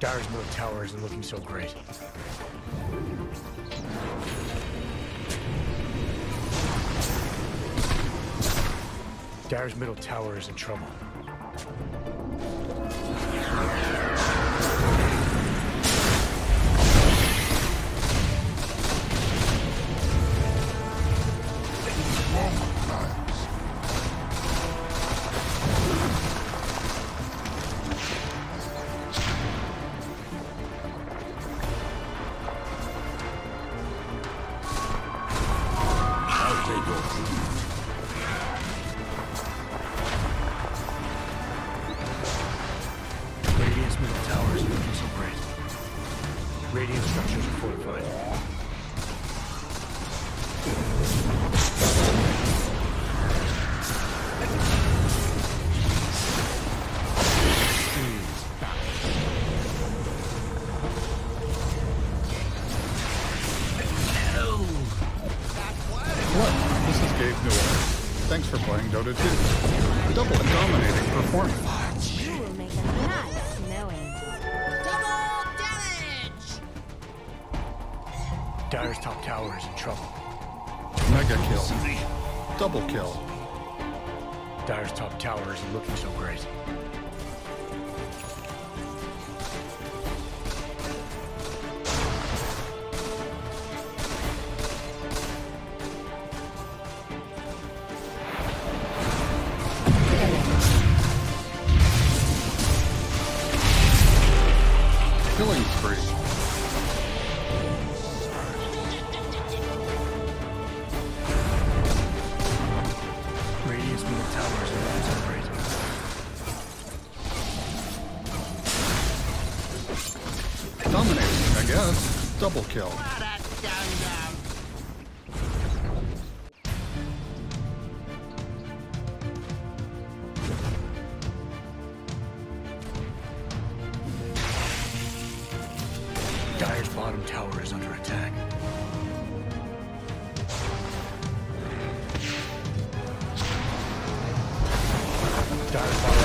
Dyer's Middle Tower isn't looking so great. Dyer's Middle Tower is in trouble. Dota 2. Double and dominating performance. You will make a nice knowing. Double damage! Dyer's top tower is in trouble. Mega kill. Double kill. Dyer's top tower isn't looking so great. Double kill. Dyer's bottom tower is under attack. Dyer's bottom.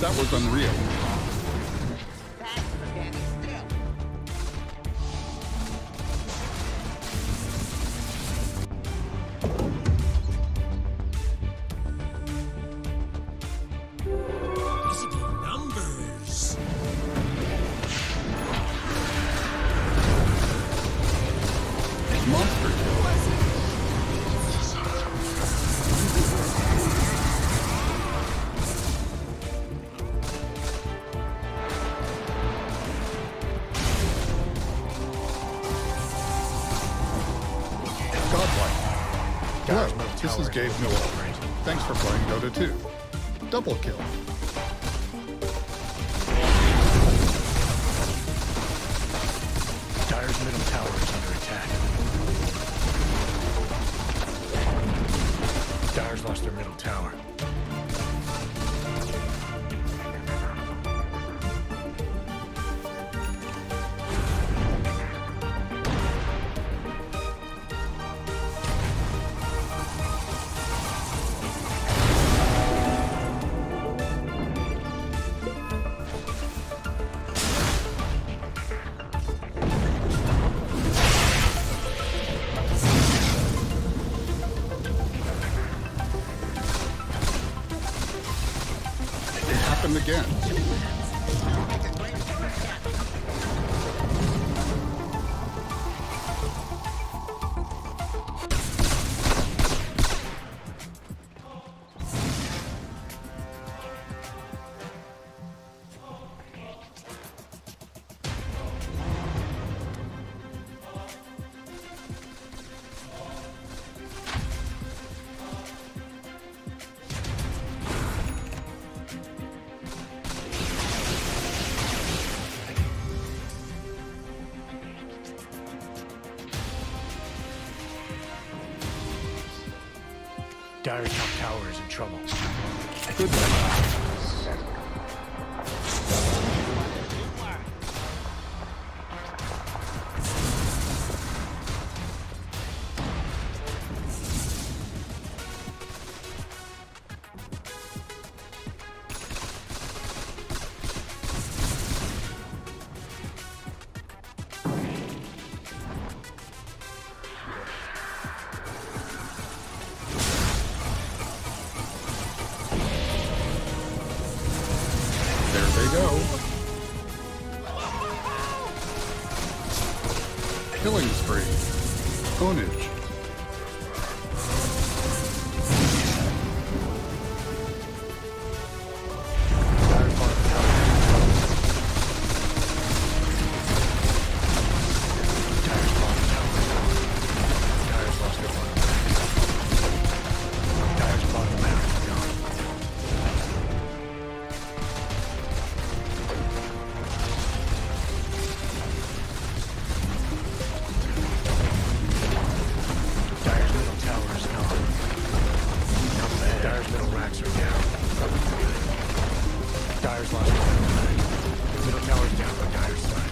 That was unreal. This is Gabe Newell. Thanks for playing Dota 2. Double kill. Dyer's middle tower is under attack. Dyer's lost their middle tower. happened again. Dire top tower is in trouble. Good killing spree. Ponage. Dire's lost. Middle tower's down on Dire's side.